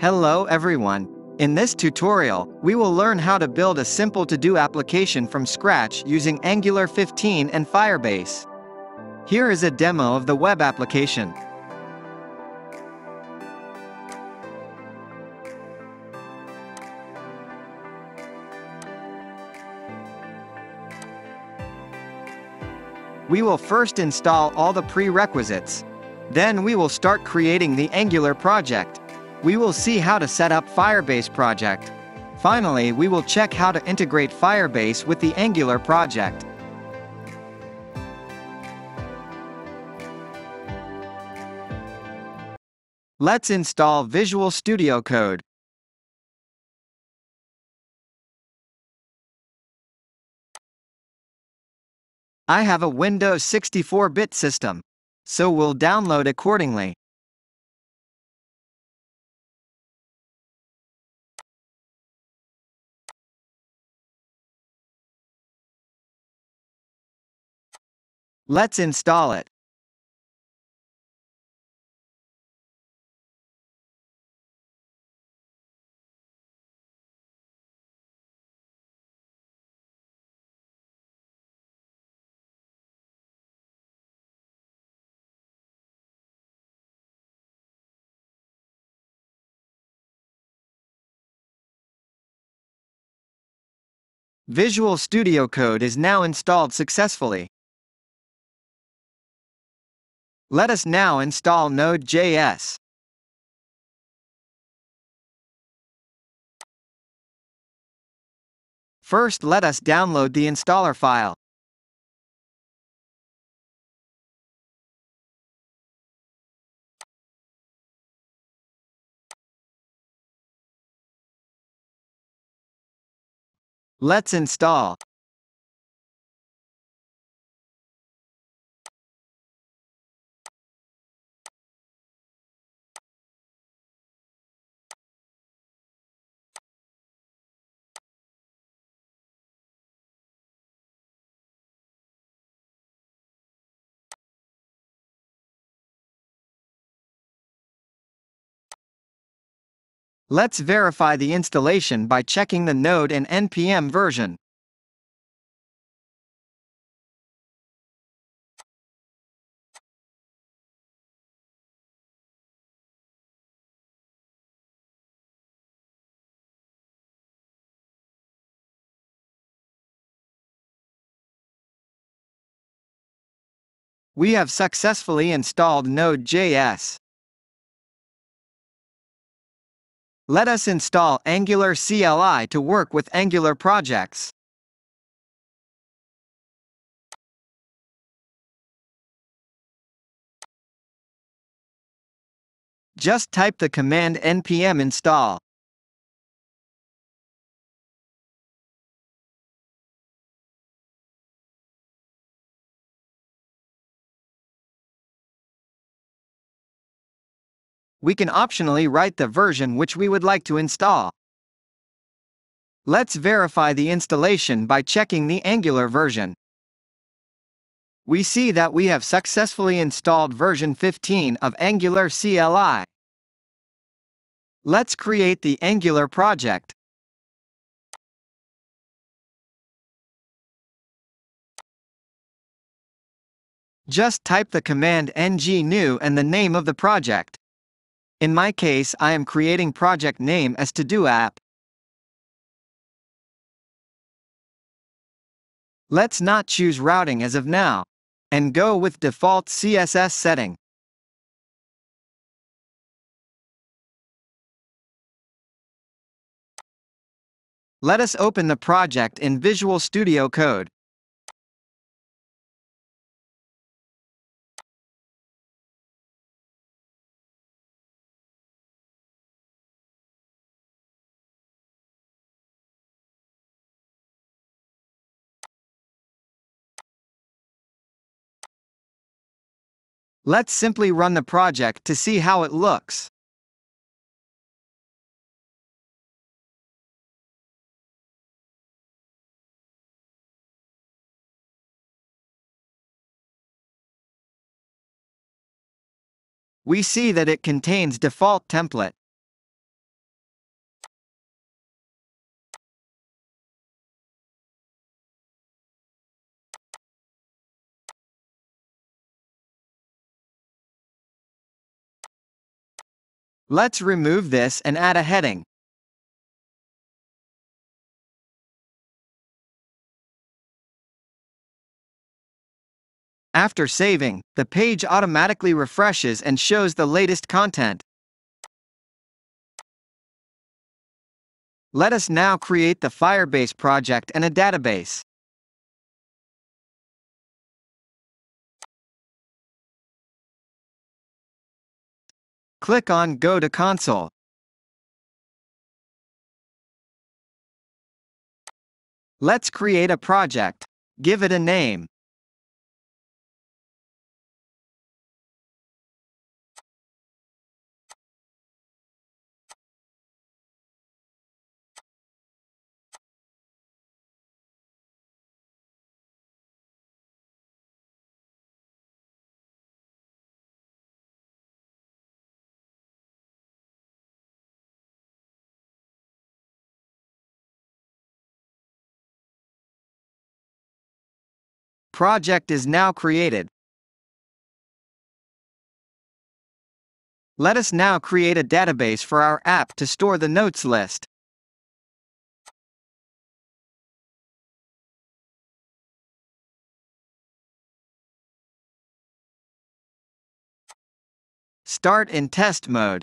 Hello everyone. In this tutorial, we will learn how to build a simple to-do application from scratch using Angular 15 and Firebase. Here is a demo of the web application. We will first install all the prerequisites. Then we will start creating the Angular project. We will see how to set up Firebase project. Finally, we will check how to integrate Firebase with the Angular project. Let's install Visual Studio Code. I have a Windows 64-bit system, so we'll download accordingly. Let's install it. Visual Studio Code is now installed successfully. Let us now install Node.js. First, let us download the installer file. Let's install. Let's verify the installation by checking the Node and NPM version. We have successfully installed Node.js. Let us install Angular CLI to work with Angular projects. Just type the command npm install. We can optionally write the version which we would like to install. Let's verify the installation by checking the Angular version. We see that we have successfully installed version 15 of Angular CLI. Let's create the Angular project. Just type the command ng-new and the name of the project. In my case, I am creating project name as to-do app. Let's not choose routing as of now, and go with default CSS setting. Let us open the project in Visual Studio Code. Let's simply run the project to see how it looks. We see that it contains default template. Let's remove this and add a heading. After saving, the page automatically refreshes and shows the latest content. Let us now create the Firebase project and a database. Click on Go to Console. Let's create a project. Give it a name. Project is now created. Let us now create a database for our app to store the notes list. Start in test mode.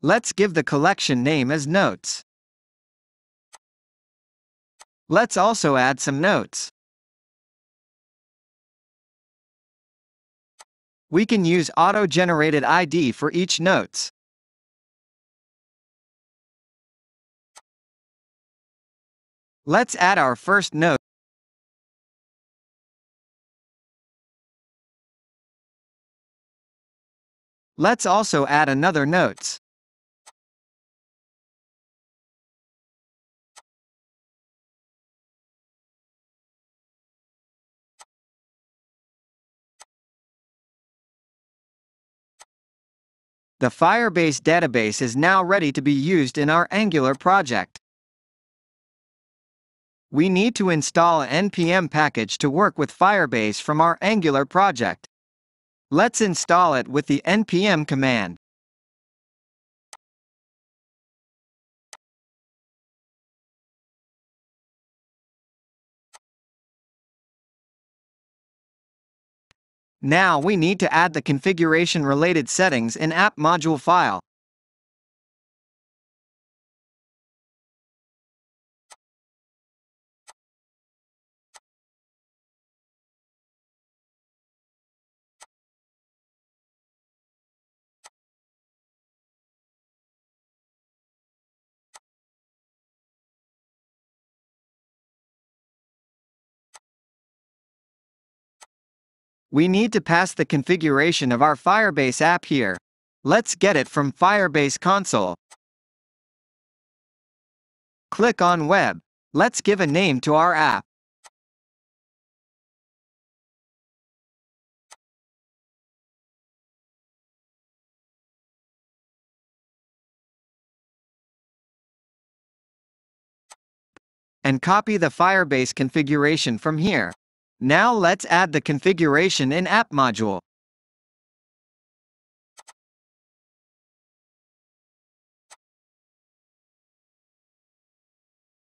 Let's give the collection name as notes. Let's also add some notes. We can use auto-generated ID for each notes. Let's add our first note. Let's also add another notes. The Firebase database is now ready to be used in our Angular project. We need to install an NPM package to work with Firebase from our Angular project. Let's install it with the npm command. Now we need to add the configuration-related settings in AppModule file. We need to pass the configuration of our Firebase app here. Let's get it from Firebase console. Click on Web. Let's give a name to our app. And copy the Firebase configuration from here. Now let's add the configuration in AppModule.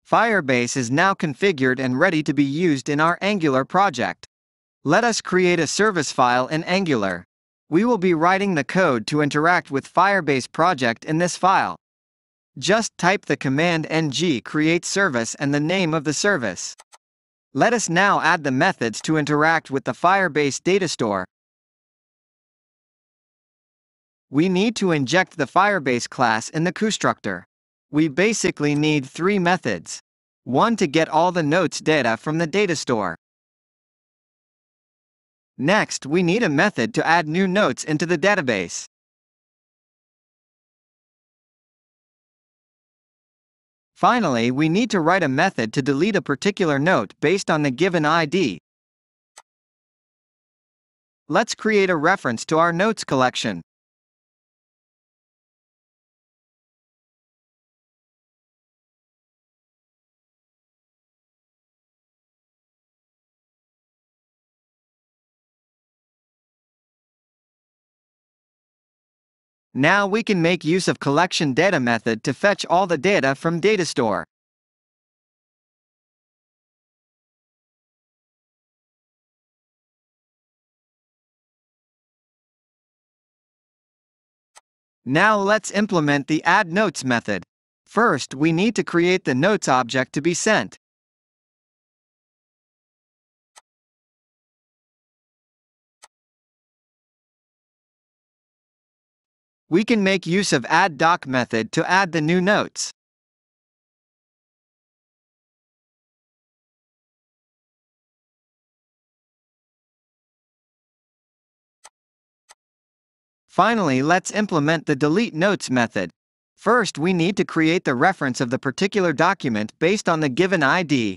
Firebase is now configured and ready to be used in our Angular project. Let us create a service file in Angular. We will be writing the code to interact with Firebase project in this file. Just type the command ng create service and the name of the service. Let us now add the methods to interact with the Firebase datastore. We need to inject the Firebase class in the constructor. We basically need three methods. One to get all the notes data from the datastore. Next, we need a method to add new notes into the database. Finally, we need to write a method to delete a particular note based on the given ID. Let's create a reference to our notes collection. Now we can make use of collectionData method to fetch all the data from datastore. Now let's implement the addNotes method. First, we need to create the notes object to be sent. We can make use of addDoc method to add the new notes. Finally, let's implement the deleteNotes method. First, we need to create the reference of the particular document based on the given ID.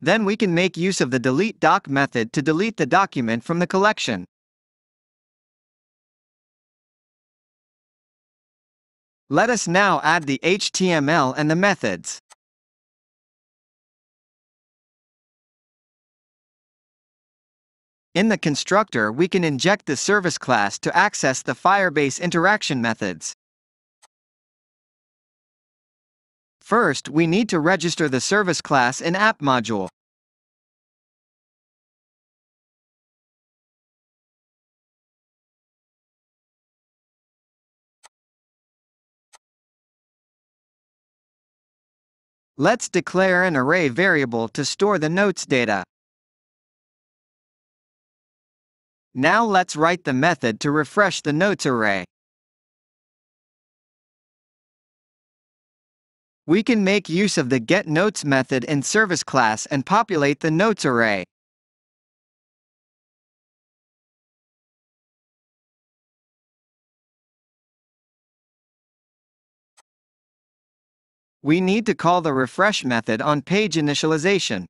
Then we can make use of the deleteDoc method to delete the document from the collection. Let us now add the HTML and the methods. In the constructor, we can inject the service class to access the Firebase interaction methods. First, we need to register the service class in AppModule. Let's declare an array variable to store the notes data. Now let's write the method to refresh the notes array. We can make use of the getNotes method in service class and populate the notes array. We need to call the refresh method on page initialization.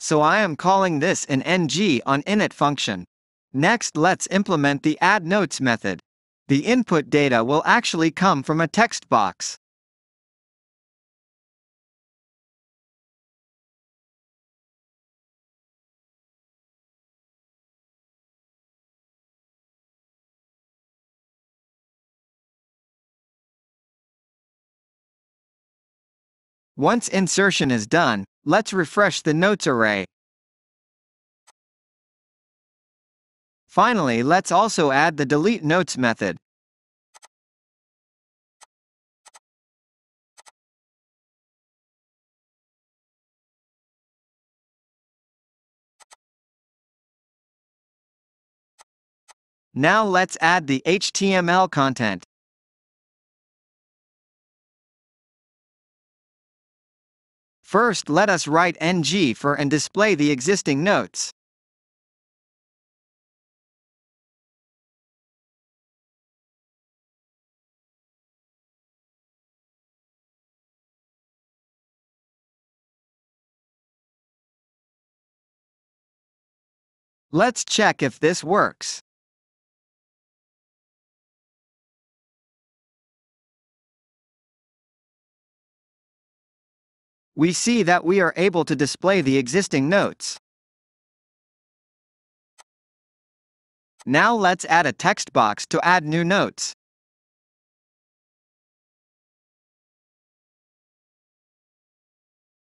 So I am calling this in ngOnInit function. Next, let's implement the addNotes method. The input data will actually come from a text box. Once insertion is done, let's refresh the notes array. Finally, let's also add the deleteNotes method. Now let's add the HTML content. First, let us write ng for and display the existing notes. Let's check if this works. We see that we are able to display the existing notes. Now let's add a text box to add new notes.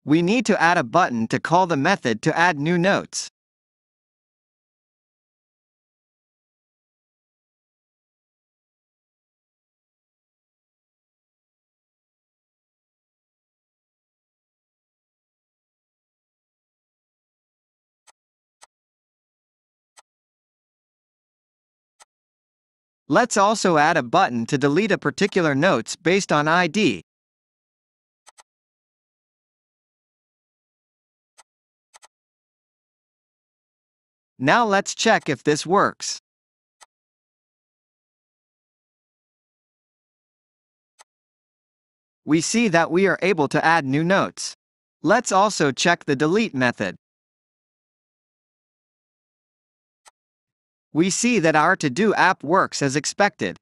We need to add a button to call the method to add new notes. Let's also add a button to delete a particular notes based on ID. Now let's check if this works. We see that we are able to add new notes. Let's also check the delete method. We see that our to-do app works as expected.